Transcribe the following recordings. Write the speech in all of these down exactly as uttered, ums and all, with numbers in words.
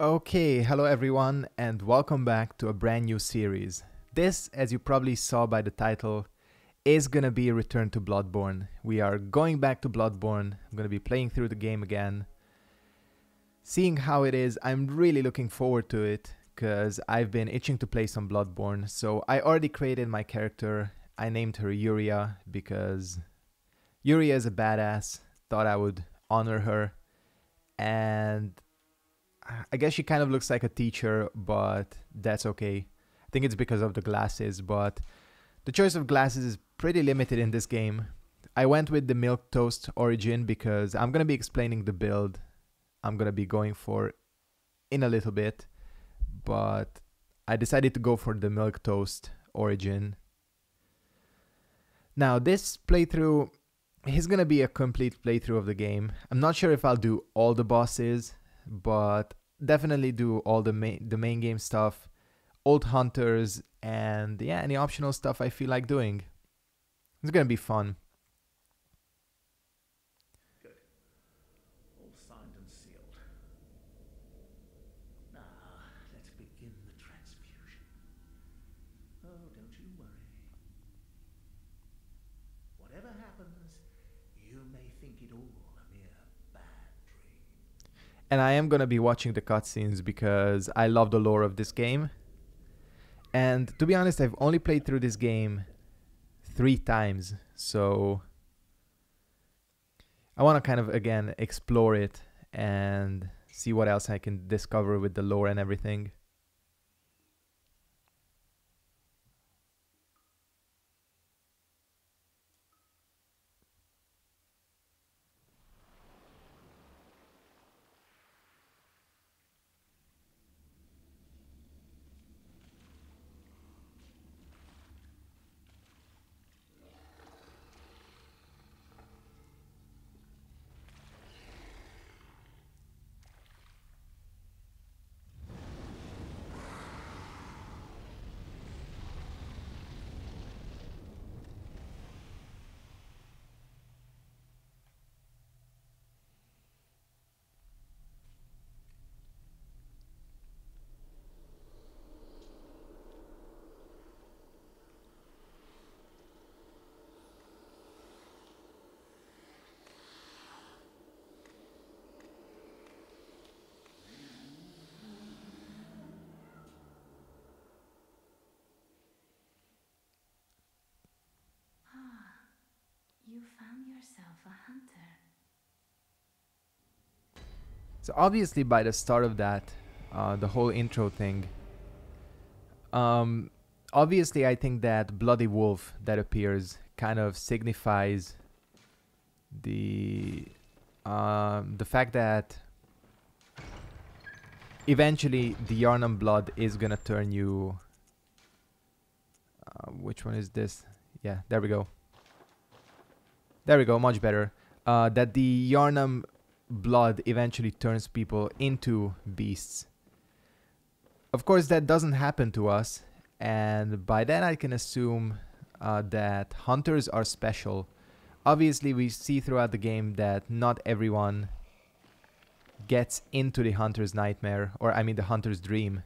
Okay, hello everyone and welcome back to a brand new series. This, as you probably saw by the title, is gonna be a return to Bloodborne. We are going back to Bloodborne. I'm gonna be playing through the game again. Seeing how it is, I'm really looking forward to it, because I've been itching to play some Bloodborne. So I already created my character. I named her Yuria because Yuria is a badass. Thought I would honor her. And I guess she kind of looks like a teacher, but that's okay. I think it's because of the glasses, but the choice of glasses is pretty limited in this game. I went with the Milk Toast origin because I'm going to be explaining the build I'm going to be going for in a little bit, but I decided to go for the Milk Toast origin. Now, this playthrough is going to be a complete playthrough of the game. I'm not sure if I'll do all the bosses, but definitely do all the main, the main game stuff, Old Hunters, and yeah, any optional stuff I feel like doing. It's gonna be fun. Good. All signed and sealed. Now, let's begin the transfusion. Oh, don't you worry. Whatever happens, you may think it all a mere bad dream. And I am going to be watching the cutscenes because I love the lore of this game. And to be honest, I've only played through this game three times. So I want to kind of, again, explore it and see what else I can discover with the lore and everything. You found yourself a hunter. So obviously by the start of that, uh, the whole intro thing, um, obviously I think that bloody wolf that appears kind of signifies the, um, the fact that eventually the Yharnam blood is gonna turn you... Uh, which one is this? Yeah, there we go. There we go, much better. Uh, that the Yharnam blood eventually turns people into beasts. Of course, that doesn't happen to us, and by that I can assume uh, that hunters are special. Obviously, we see throughout the game that not everyone gets into the hunter's nightmare, or I mean the hunter's dream.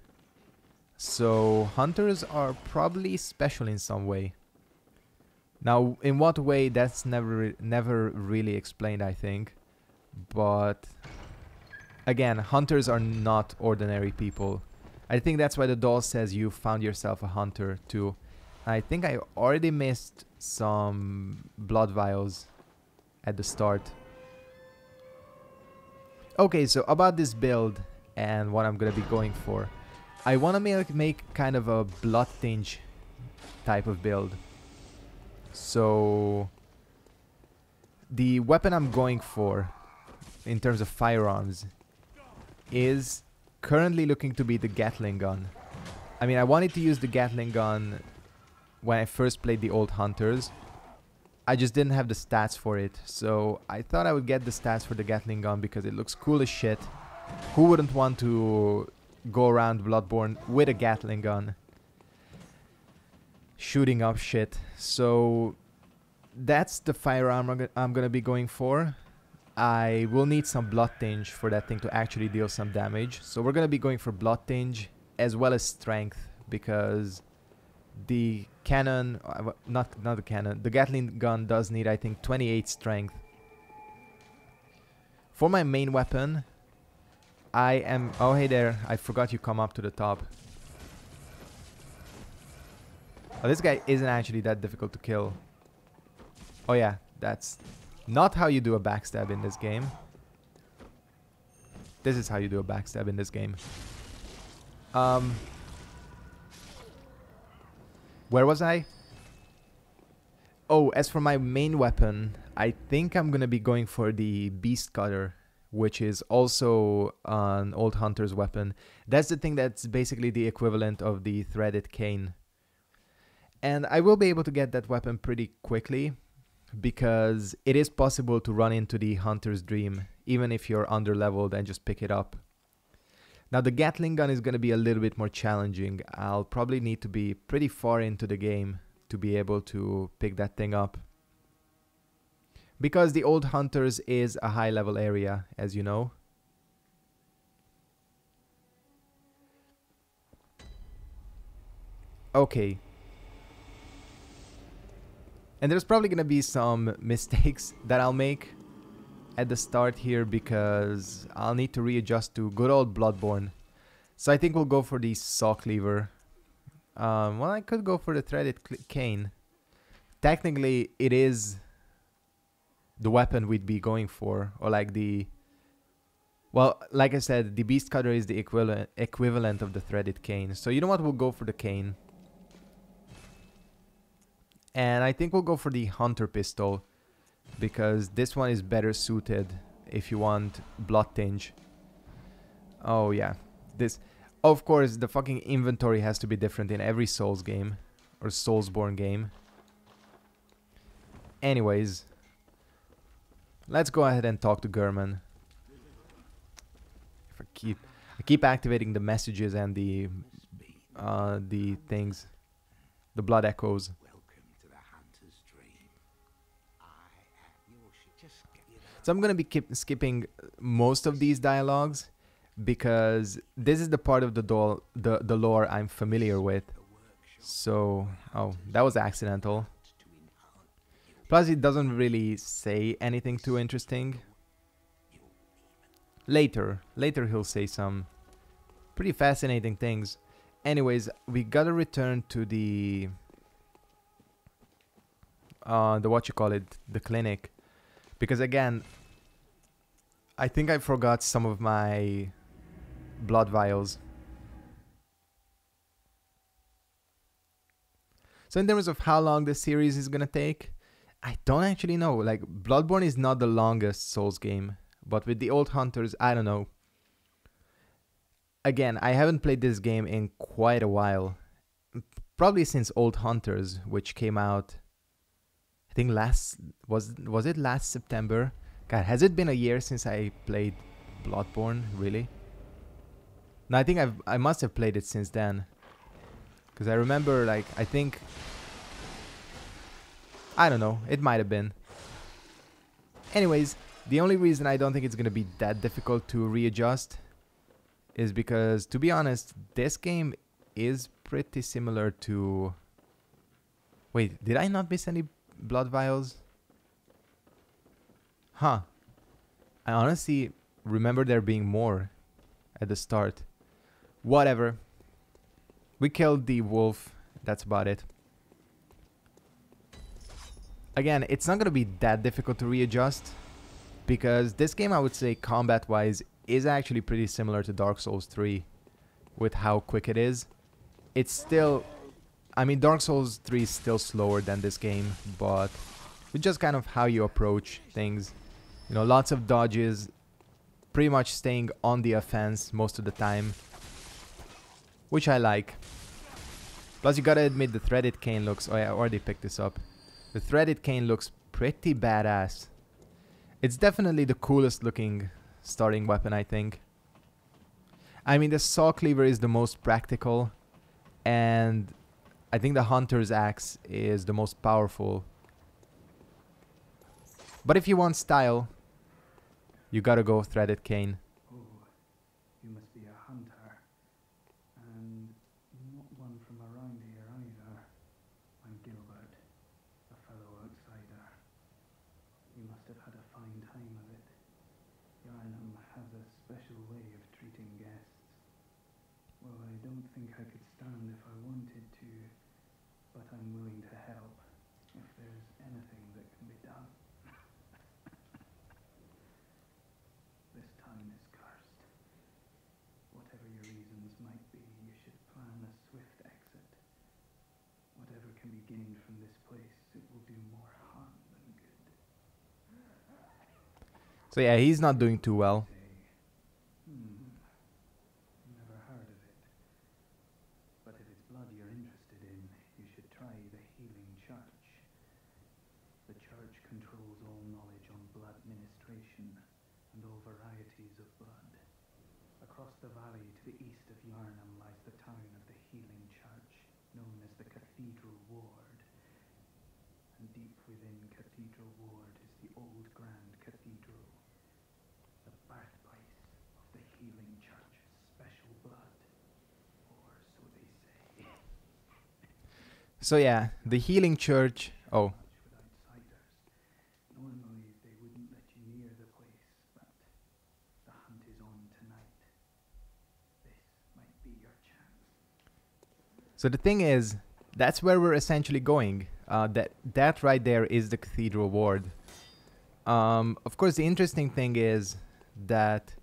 So, hunters are probably special in some way. Now, in what way, that's never never really explained, I think. But, again, hunters are not ordinary people. I think that's why the doll says you found yourself a hunter, too. I think I already missed some blood vials at the start. Okay, so about this build and what I'm gonna be going for. I wanna make, make kind of a bloodtinge type of build. So, the weapon I'm going for, in terms of firearms, is currently looking to be the Gatling gun. I mean, I wanted to use the Gatling gun when I first played the Old Hunters. I just didn't have the stats for it, so I thought I would get the stats for the Gatling gun because it looks cool as shit. Who wouldn't want to go around Bloodborne with a Gatling gun? Shooting up shit. So that's the firearm I'm gonna be going for. I will need some bloodtinge for that thing to actually deal some damage. So we're going to be going for bloodtinge as well as strength, because the cannon, not, not the cannon, the Gatling gun does need, I think, twenty-eight strength. For my main weapon, I am... Oh, hey there. I forgot you come up to the top. Oh, this guy isn't actually that difficult to kill. Oh yeah, that's not how you do a backstab in this game. This is how you do a backstab in this game. Um... Where was I? Oh, as for my main weapon, I think I'm gonna be going for the Beast Cutter, which is also an Old Hunter's weapon. That's the thing that's basically the equivalent of the threaded cane. And I will be able to get that weapon pretty quickly, because it is possible to run into the Hunter's Dream, even if you're underleveled, and just pick it up. Now the Gatling gun is going to be a little bit more challenging. I'll probably need to be pretty far into the game to be able to pick that thing up, because the Old Hunters is a high level area, as you know. Okay. And there's probably going to be some mistakes that I'll make at the start here, because I'll need to readjust to good old Bloodborne. So I think we'll go for the Saw Cleaver. Um, well, I could go for the threaded cane. Technically, it is the weapon we'd be going for, or like the... Well, like I said, the Beast Cutter is the equivalent, equivalent of the threaded cane. So you know what? We'll go for the cane. And I think we'll go for the hunter pistol, because this one is better suited if you want bloodtinge. Oh yeah, this... Of course, the fucking inventory has to be different in every Souls game, or Soulsborne game. Anyways, let's go ahead and talk to Gehrman. If I keep, I keep activating the messages and the, uh, the things, the blood echoes. So I'm going to be keep skipping most of these dialogues, because this is the part of the, doll, the, the lore I'm familiar with. So, oh, that was accidental. Plus, it doesn't really say anything too interesting. Later, later he'll say some pretty fascinating things. Anyways, we got to return to the, uh, the what you call it, the clinic. Because again, I think I forgot some of my blood vials. So in terms of how long this series is gonna take, I don't actually know. Like, Bloodborne is not the longest Souls game, but with the Old Hunters, I don't know. Again, I haven't played this game in quite a while. Probably since Old Hunters, which came out... I think last was was it last September? God, has it been a year since I played Bloodborne? Really? No, I think I've I must have played it since then, because I remember, like, I think I don't know, it might have been. Anyways, the only reason I don't think it's gonna be that difficult to readjust is because, to be honest, this game is pretty similar to... Wait, did I not miss any blood vials? Huh. I honestly remember there being more at the start. Whatever. We killed the wolf. That's about it. Again, it's not going to be that difficult to readjust, because this game, I would say, combat-wise, is actually pretty similar to Dark Souls three with how quick it is. It's still... I mean, Dark Souls three is still slower than this game, but it's just kind of how you approach things. You know, lots of dodges, pretty much staying on the offense most of the time, which I like. Plus, you gotta admit, the threaded cane looks... Oh yeah, I already picked this up. The threaded cane looks pretty badass. It's definitely the coolest looking starting weapon, I think. I mean, the Saw Cleaver is the most practical, and... I think the Hunter's Axe is the most powerful. But if you want style, You gotta go threaded cane. Oh, you must be a hunter. And not one from around here either. I'm Gilbert, a fellow outsider. You must have had a fine time of it. Yharnam has a special way of treating guests. Well, I don't think I could stand if I wanted to, but I'm willing to help if there's anything that can be done. This town is cursed. Whatever your reasons might be, you should plan a swift exit. Whatever can be gained from this place, it will do more harm than good. So yeah, he's not doing too well. So yeah, the Healing Church. Oh. Normally they wouldn't let you near the place, but the hunt is on tonight. This might be your chance. So the thing is, that's where we're essentially going. Uh, that that right there is the Cathedral Ward. Um, of course, the interesting thing is that,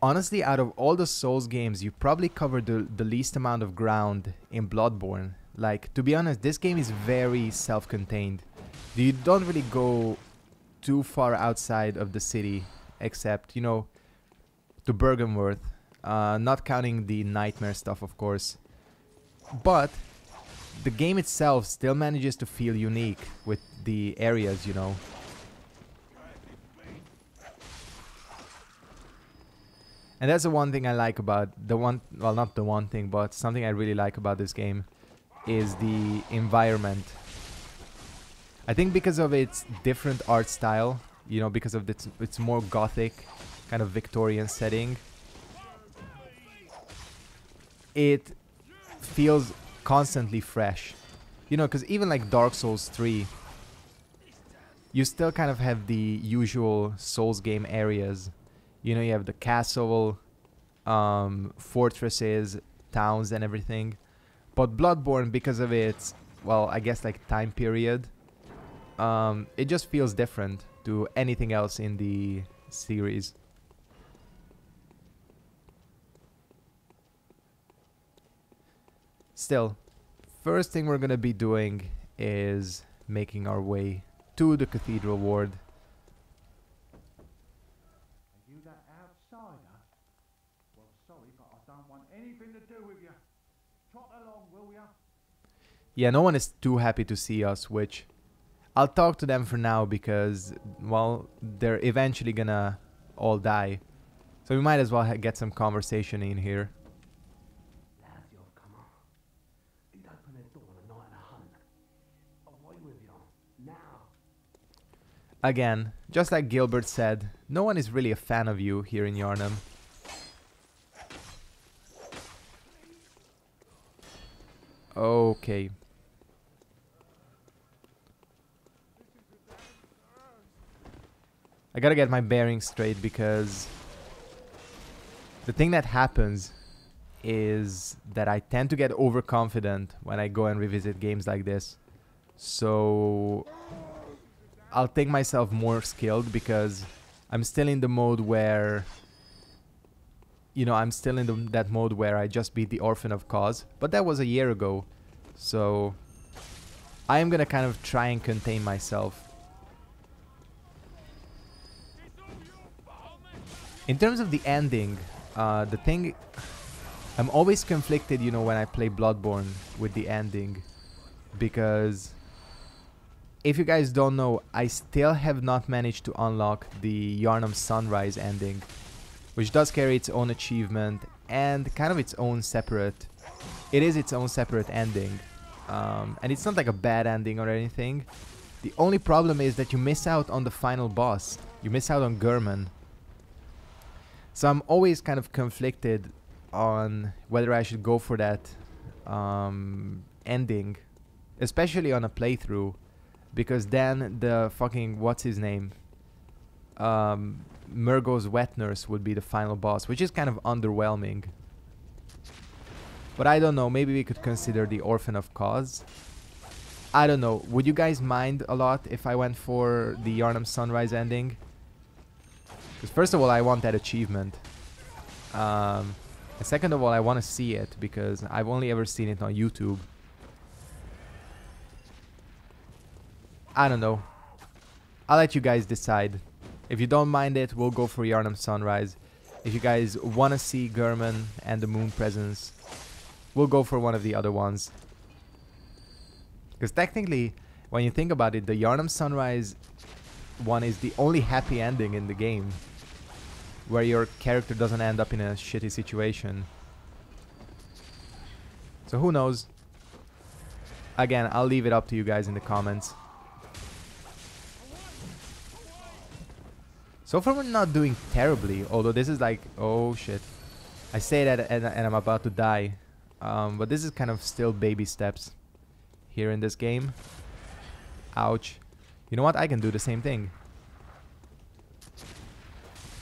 honestly, out of all the Souls games, you probably covered the, the least amount of ground in Bloodborne. Like, to be honest, this game is very self-contained. You don't really go too far outside of the city, except, you know, to Bergenworth. Uh, not counting the nightmare stuff, of course. But the game itself still manages to feel unique with the areas, you know. And that's the one thing I like about the one, well, not the one thing, but something I really like about this game is the environment. I think because of its different art style, you know, because of its, its more gothic, kind of Victorian setting, it feels constantly fresh. You know, because even like Dark Souls three, you still kind of have the usual Souls game areas. You know, you have the castle, um, fortresses, towns and everything. But Bloodborne, because of its, well, I guess like time period, um, it just feels different to anything else in the series. Still, first thing we're gonna be doing is making our way to the Cathedral Ward. Yeah, no one is too happy to see us, which I'll talk to them for now because, well, they're eventually gonna all die. So we might as well ha get some conversation in here. Again, just like Gilbert said, no one is really a fan of you here in Yharnam. Okay. I gotta get my bearings straight because the thing that happens is that I tend to get overconfident when I go and revisit games like this. So I'll think myself more skilled because I'm still in the mode where, you know, I'm still in the, that mode where I just beat the Orphan of Kos, but that was a year ago. So I am gonna kind of try and contain myself. In terms of the ending, uh, the thing, I'm always conflicted, you know, when I play Bloodborne with the ending, because if you guys don't know, I still have not managed to unlock the Yharnam Sunrise ending, which does carry its own achievement and kind of its own separate, it is its own separate ending. Um, and it's not like a bad ending or anything. The only problem is that you miss out on the final boss. You miss out on Gehrman. So I'm always kind of conflicted on whether I should go for that um, ending, especially on a playthrough, because then the fucking what's his name, um, Mergo's Wet Nurse would be the final boss, which is kind of underwhelming. But I don't know, maybe we could consider the Orphan of Kos. I don't know, would you guys mind a lot if I went for the Yharnam Sunrise ending? Because first of all, I want that achievement. Um, and second of all, I want to see it, because I've only ever seen it on YouTube. I don't know. I'll let you guys decide. If you don't mind it, we'll go for Yharnam Sunrise. If you guys want to see Gehrman and the Moon Presence, we'll go for one of the other ones. Because technically, when you think about it, the Yharnam Sunrise one is the only happy ending in the game, where your character doesn't end up in a shitty situation. So who knows? Again, I'll leave it up to you guys in the comments. So far we're not doing terribly, although this is like, oh shit. I say that and, and I'm about to die. Um, but this is kind of still baby steps here in this game. Ouch. You know what? I can do the same thing.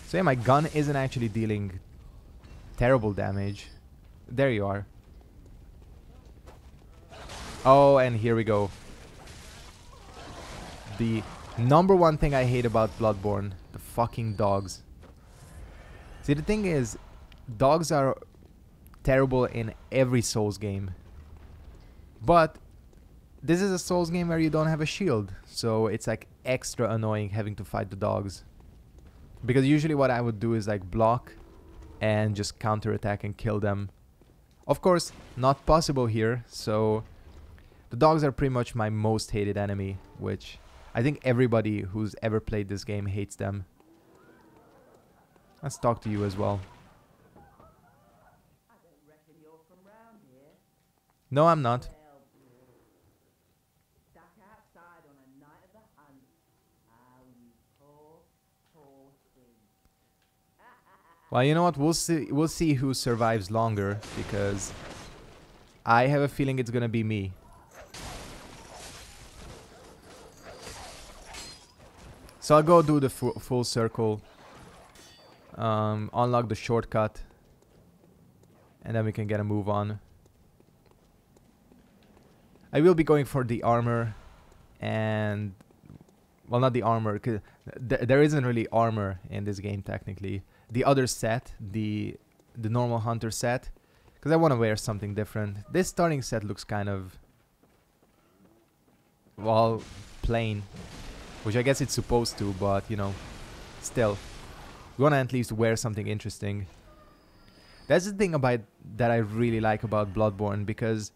So yeah, my gun isn't actually dealing terrible damage. There you are. Oh, and here we go. The number one thing I hate about Bloodborne. The fucking dogs. See, the thing is, dogs are terrible in every Souls game. But this is a Souls game where you don't have a shield, so it's like extra annoying having to fight the dogs. Because usually what I would do is like block and just counterattack and kill them. Of course, not possible here, so the dogs are pretty much my most hated enemy, which I think everybody who's ever played this game hates them. Let's talk to you as well. I don't reckon you're from round here. No, I'm not. Well, you know what? We'll see. We'll see who survives longer, because I have a feeling it's gonna be me. So I'll go do the fu full circle, um, unlock the shortcut, and then we can get a move on. I will be going for the armor, and well, not the armor, 'cause th there isn't really armor in this game technically. The other set, the the normal hunter set, because I want to wear something different. This starting set looks kind of, well, plain, which I guess it's supposed to, but you know, still, you want to at least wear something interesting. That's the thing about that I really like about Bloodborne, because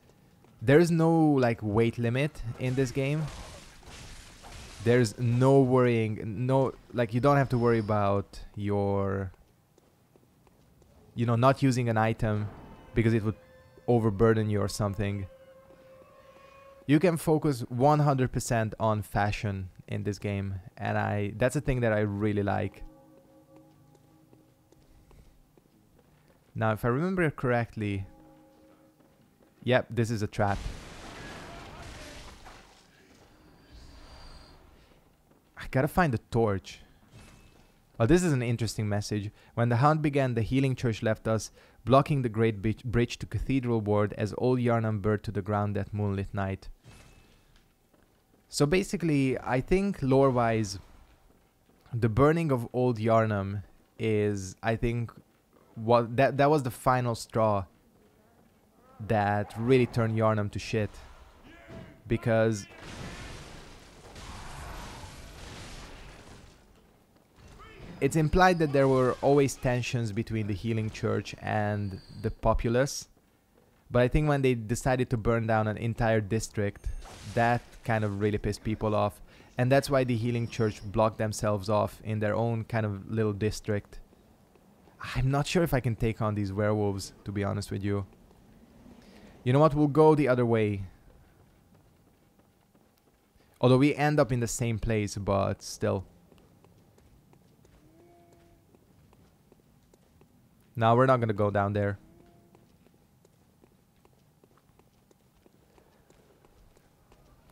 there is no like weight limit in this game. There's no worrying, no like you don't have to worry about your. You know, not using an item because it would overburden you or something. You can focus one hundred percent on fashion in this game, and I that's a thing that I really like. Now, if I remember correctly, yep, this is a trap. I gotta find the torch. Oh, this is an interesting message. When the hunt began, the Healing Church left us, blocking the great bridge to Cathedral Ward as Old Yharnam burned to the ground that moonlit night. So basically, I think lore-wise, the burning of Old Yharnam is, I think, what that that was the final straw that really turned Yharnam to shit, because. It's implied that there were always tensions between the Healing Church and the populace, but I think when they decided to burn down an entire district, that kind of really pissed people off, and that's why the Healing Church blocked themselves off in their own kind of little district. I'm not sure if I can take on these werewolves, to be honest with you. You know what? We'll go the other way. Although we end up in the same place, but still. No, we're not gonna go down there.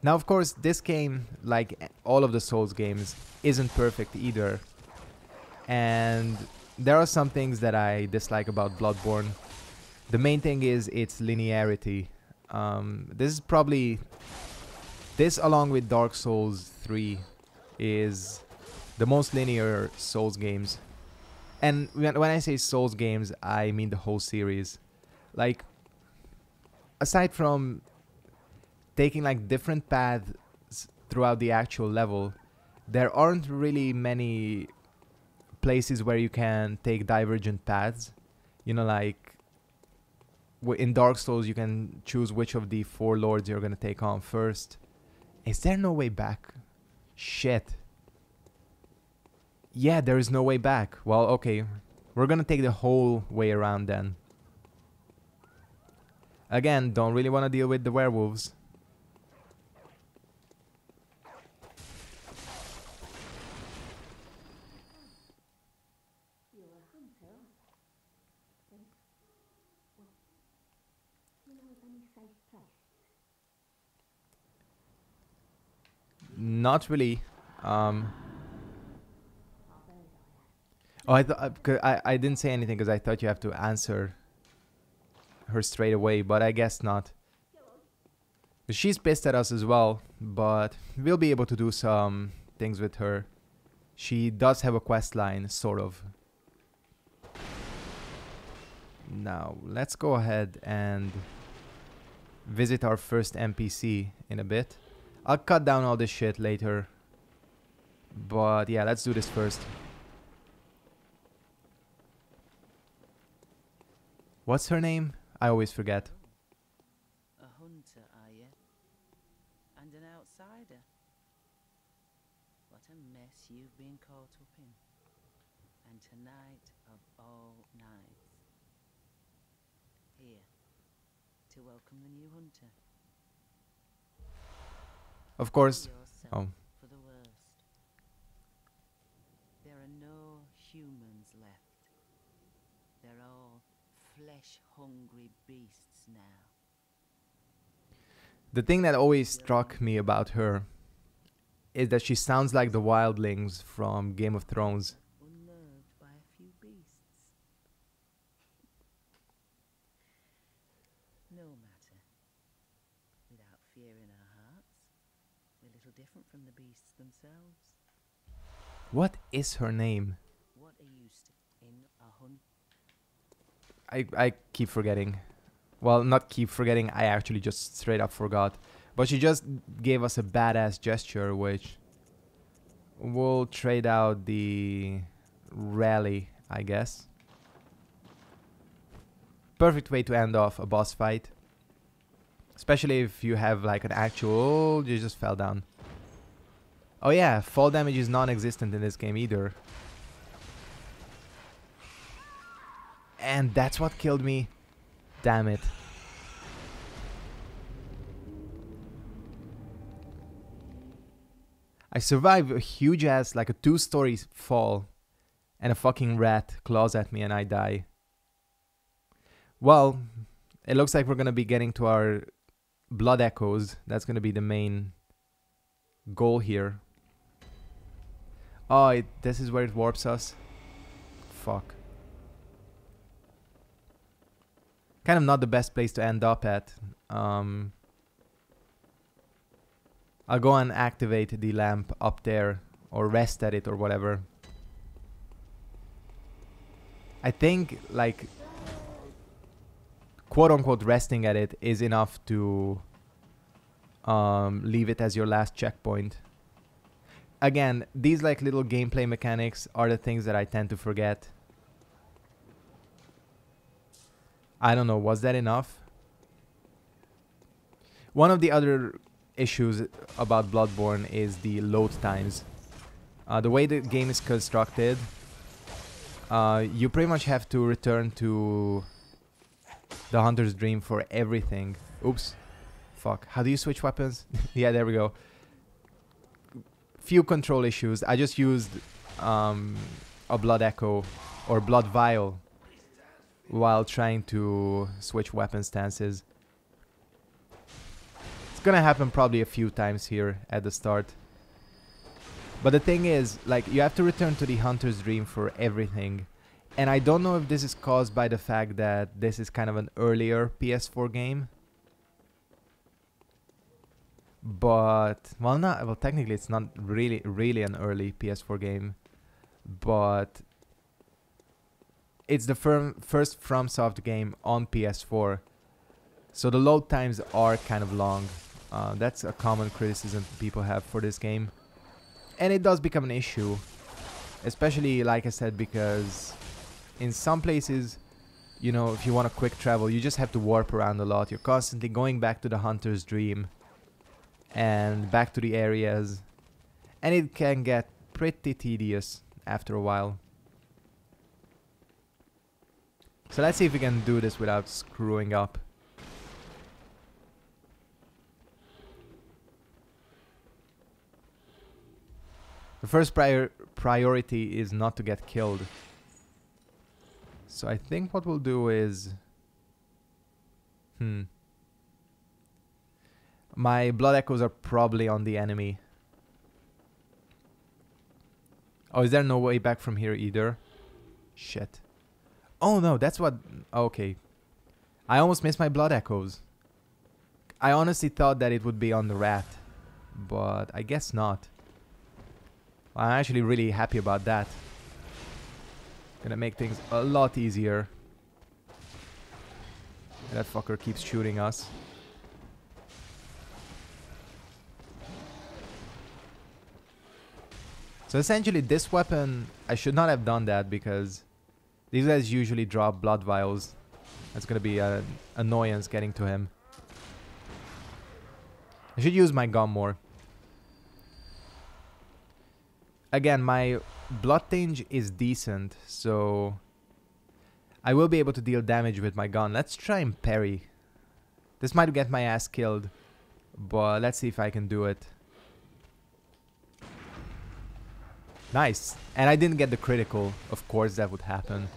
Now, of course, this game, like all of the Souls games, isn't perfect either. And there are some things that I dislike about Bloodborne. The main thing is its linearity. Um, this is probably... This, along with Dark Souls three, is the most linear Souls games. And when I say Souls games, I mean the whole series. Like, aside from taking like different paths throughout the actual level, there aren't really many places where you can take divergent paths. You know, like in Dark Souls, you can choose which of the four lords you're gonna take on first. Is there no way back? Shit. Yeah, there is no way back. Well, okay, we're gonna take the whole way around then. Again, don't really want to deal with the werewolves. Not really. Um, oh, I, th I I didn't say anything because I thought you have to answer her straight away, but I guess not. She's pissed at us as well, but we'll be able to do some things with her. She does have a quest line, sort of. Now, let's go ahead and visit our first N P C in a bit. I'll cut down all this shit later. But yeah, let's do this first. What's her name? I always forget. A hunter, are you? And an outsider? What a mess you've been caught up in. And tonight of all nights. Here, to welcome the new hunter. Of course. Oh. For the worst. There are no humans left. They're all flesh-hungry beasts now. The thing that always struck me about her is that she sounds like the wildlings from Game of Thrones. Unnerved by a few beasts. No matter. Without fear in our hearts, we're little different from the beasts themselves. What is her name? What are you in a hunt? I, I keep forgetting. Well, not keep forgetting, I actually just straight up forgot. But she just gave us a badass gesture, which we'll trade out the rally, I guess. Perfect way to end off a boss fight. Especially if you have like an actual... You just fell down. Oh yeah, fall damage is non-existent in this game either. And that's what killed me. Damn it. I survived a huge ass, like a two-story fall. And a fucking rat claws at me and I die. Well, it looks like we're gonna be getting to our blood echoes. That's gonna be the main goal here. Oh, it, this is where it warps us. Fuck. Kind of not the best place to end up at. Um, I'll go and activate the lamp up there. Or rest at it or whatever. I think, like, quote-unquote resting at it is enough to um, leave it as your last checkpoint. Again, these, like, little gameplay mechanics are the things that I tend to forget. I don't know, was that enough? One of the other issues about Bloodborne is the load times. Uh, the way the game is constructed, uh, you pretty much have to return to the Hunter's Dream for everything. Oops. Fuck. How do you switch weapons? Yeah, there we go. Few control issues. I just used um, a blood echo or blood vial while trying to switch weapon stances. It's gonna happen probably a few times here at the start. But the thing is, like, you have to return to the Hunter's Dream for everything. And I don't know if this is caused by the fact that this is kind of an earlier P S four game. But, well, not, well, technically it's not really, really an early P S four game. But it's the firm, first FromSoft game on P S four. So the load times are kind of long. Uh, that's a common criticism people have for this game. And it does become an issue. Especially, like I said, because in some places, you know, if you want to quick travel, you just have to warp around a lot. You're constantly going back to the Hunter's Dream and back to the areas. And it can get pretty tedious after a while. So let's see if we can do this without screwing up. The first prior priority is not to get killed. So I think what we'll do is... Hmm. My blood echoes are probably on the enemy. Oh, is there no way back from here either? Shit. Oh no, that's what... Okay. I almost missed my blood echoes. I honestly thought that it would be on the rat. But I guess not. I'm actually really happy about that. Gonna make things a lot easier. That fucker keeps shooting us. So essentially this weapon, I should not have done that because these guys usually drop blood vials. That's gonna be an annoyance getting to him. I should use my gun more. Again, my bloodtinge is decent, so I will be able to deal damage with my gun. Let's try and parry. This might get my ass killed, but let's see if I can do it. Nice. And I didn't get the critical. Of course that would happen.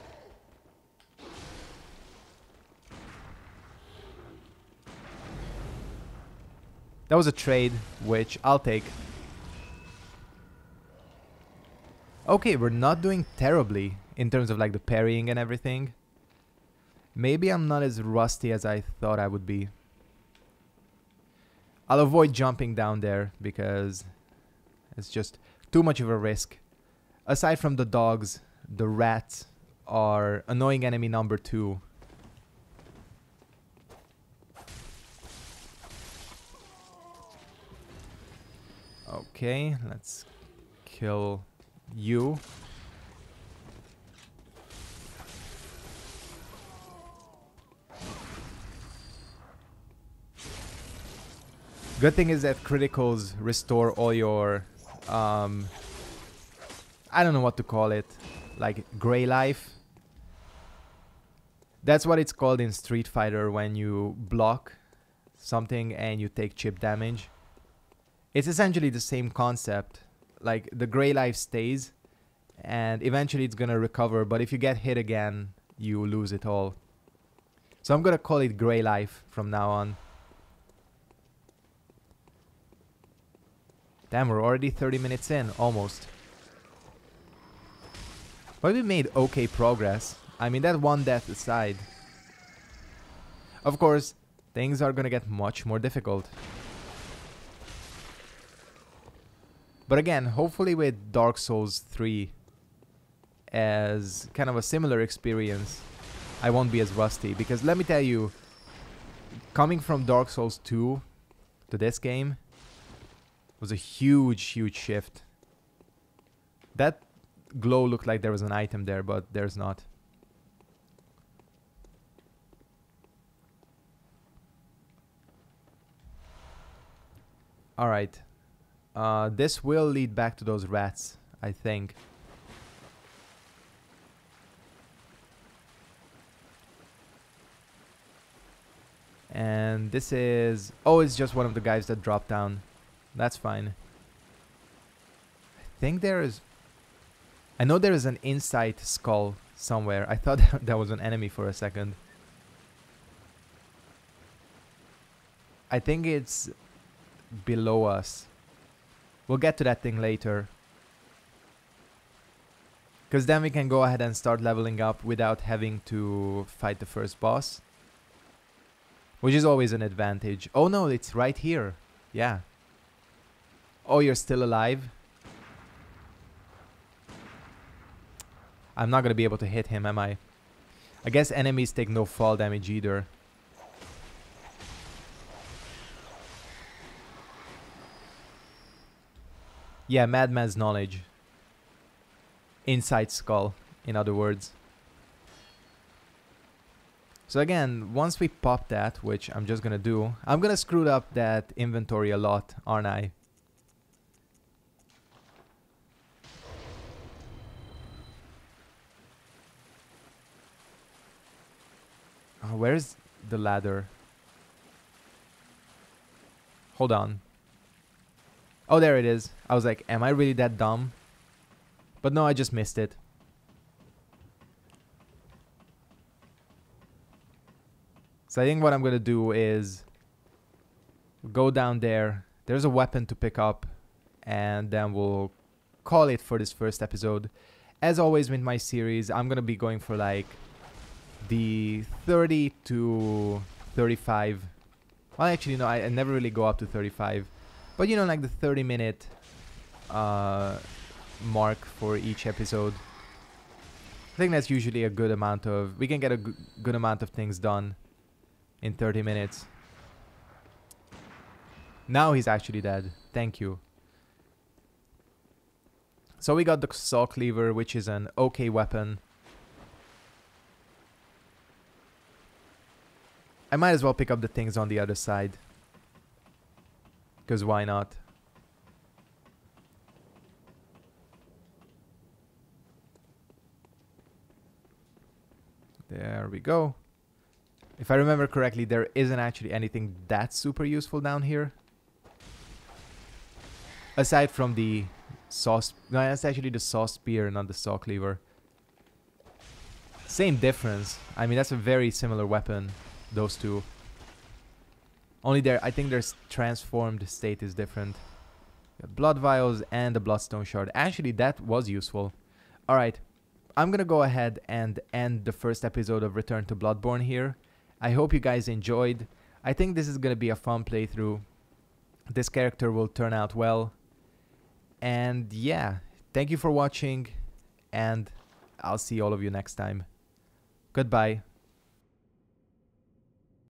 That was a trade, which I'll take. Okay, we're not doing terribly in terms of like the parrying and everything. Maybe I'm not as rusty as I thought I would be. I'll avoid jumping down there because it's just too much of a risk. Aside from the dogs, the rats are annoying enemy number two. Okay, let's kill... you. Good thing is that criticals restore all your um I don't know what to call it, like gray life. That's what it's called in Street Fighter when you block something and you take chip damage. It's essentially the same concept. Like, the gray life stays, and eventually it's gonna recover, but if you get hit again, you lose it all. So I'm gonna call it gray life from now on. Damn, we're already thirty minutes in, almost. But we made okay progress. I mean, that one death aside. Of course, things are gonna get much more difficult. But again, hopefully with Dark Souls three as kind of a similar experience, I won't be as rusty. Because let me tell you, coming from Dark Souls two to this game was a huge, huge shift. That glow looked like there was an item there, but there's not. Alright. Uh, this will lead back to those rats, I think. And this is... oh, it's just one of the guys that dropped down. That's fine. I think there is... I know there is an inside skull somewhere. I thought that was an enemy for a second. I think it's below us. We'll get to that thing later. Because then we can go ahead and start leveling up without having to fight the first boss. Which is always an advantage. Oh no, it's right here. Yeah. Oh, you're still alive? I'm not going to be able to hit him, am I? I guess enemies take no fall damage either. Yeah, madman's knowledge. Inside skull, in other words. So again, once we pop that, which I'm just going to do, I'm going to screw up that inventory a lot, aren't I? Oh, where's the ladder? Hold on. Oh, there it is. I was like, am I really that dumb? But no, I just missed it. So I think what I'm going to do is go down there. There's a weapon to pick up. And then we'll call it for this first episode. As always with my series, I'm going to be going for like the thirty to thirty-five. Well, actually, no, I, I never really go up to thirty-five. But, you know, like the thirty minute uh, mark for each episode. I think that's usually a good amount of... We can get a g good amount of things done in thirty minutes. Now he's actually dead. Thank you. So we got the Saw Cleaver, which is an okay weapon. I might as well pick up the things on the other side. Because why not? There we go. If I remember correctly, there isn't actually anything that's super useful down here. Aside from the saw... No, that's actually the Saw Spear, not the Saw Cleaver. Same difference. I mean, that's a very similar weapon, those two. Only there, I think their transformed state is different. Blood vials and the bloodstone shard. Actually, that was useful. Alright, I'm gonna go ahead and end the first episode of Return to Bloodborne here. I hope you guys enjoyed. I think this is gonna be a fun playthrough. This character will turn out well. And yeah, thank you for watching. And I'll see all of you next time. Goodbye.